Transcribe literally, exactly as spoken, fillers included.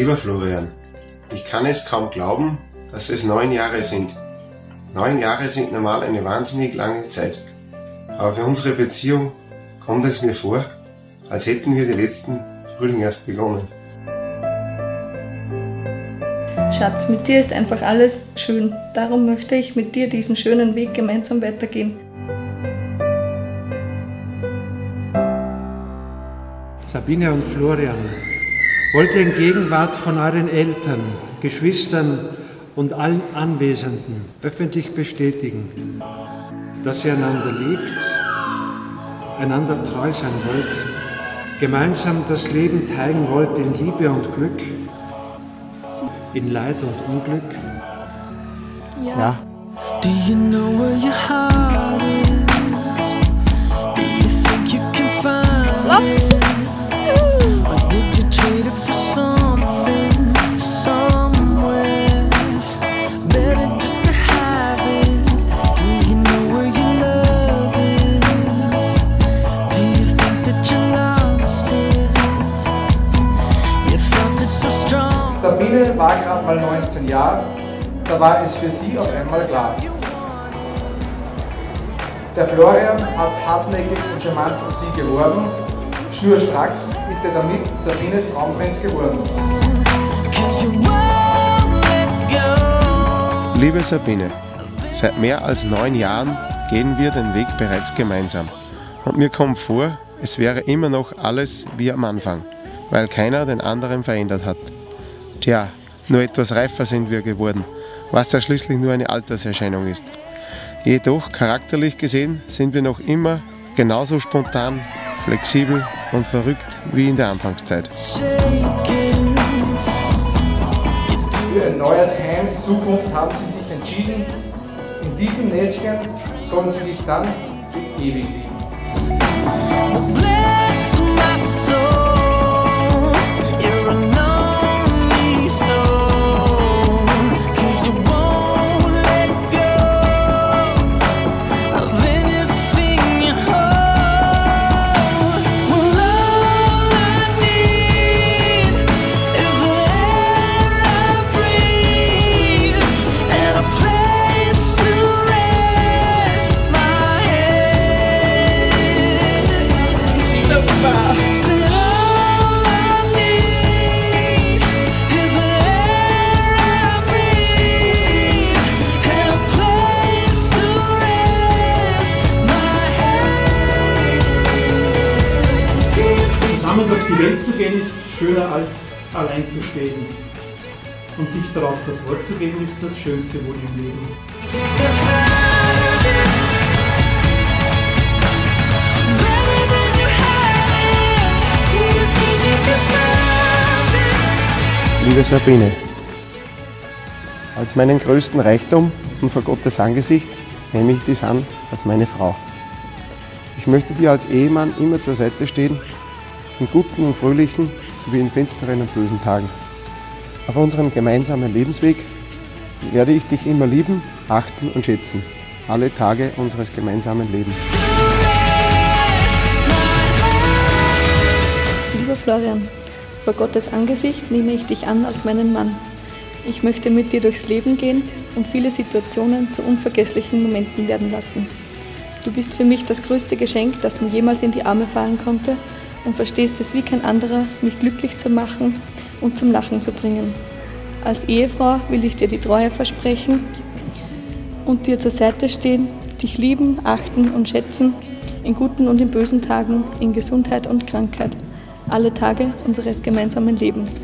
Lieber Florian, ich kann es kaum glauben, dass es neun Jahre sind. Neun Jahre sind normal eine wahnsinnig lange Zeit. Aber für unsere Beziehung kommt es mir vor, als hätten wir den letzten Frühling erst begonnen. Schatz, mit dir ist einfach alles schön. Darum möchte ich mit dir diesen schönen Weg gemeinsam weitergehen. Sabine und Florian, wollt ihr in Gegenwart von euren Eltern, Geschwistern und allen Anwesenden öffentlich bestätigen, dass ihr einander liebt, einander treu sein wollt, gemeinsam das Leben teilen wollt in Liebe und Glück, in Leid und Unglück? Ja. Ja. Do you know where your heart is? Do you think you can find it? Or did you trade it for something, somewhere? Better just to have it. Do you know where your love is? Do you think that you lost it? You felt it so strong. Sabine war gerade mal neunzehn Jahre, da war es für sie auf einmal klar. Der Florian hat hartnäckig und charmant um sie geworben, schnurstracks ist er damit Sabines Traumprinz geworden. Liebe Sabine, seit mehr als neun Jahren gehen wir den Weg bereits gemeinsam. Und mir kommt vor, es wäre immer noch alles wie am Anfang, weil keiner den anderen verändert hat. Tja, nur etwas reifer sind wir geworden, was ja schließlich nur eine Alterserscheinung ist. Jedoch, charakterlich gesehen, sind wir noch immer genauso spontan, flexibel und verrückt wie in der Anfangszeit. Für ein neues Heim in Zukunft haben sie sich entschieden. In diesem Nestchen sollen sie sich dann für ewig lieben. Durch die Welt zu gehen ist schöner als allein zu stehen. Und sich darauf das Wort zu geben ist das schönste Wohl im Leben. Liebe Sabine, als meinen größten Reichtum und vor Gottes Angesicht nehme ich dich an als meine Frau. Ich möchte dir als Ehemann immer zur Seite stehen, in guten und fröhlichen sowie in finsteren und bösen Tagen. Auf unserem gemeinsamen Lebensweg werde ich dich immer lieben, achten und schätzen. Alle Tage unseres gemeinsamen Lebens. Lieber Florian, vor Gottes Angesicht nehme ich dich an als meinen Mann. Ich möchte mit dir durchs Leben gehen und viele Situationen zu unvergesslichen Momenten werden lassen. Du bist für mich das größte Geschenk, das mir jemals in die Arme fallen konnte, und verstehst es wie kein anderer, mich glücklich zu machen und zum Lachen zu bringen. Als Ehefrau will ich dir die Treue versprechen und dir zur Seite stehen, dich lieben, achten und schätzen, in guten und in bösen Tagen, in Gesundheit und Krankheit, alle Tage unseres gemeinsamen Lebens.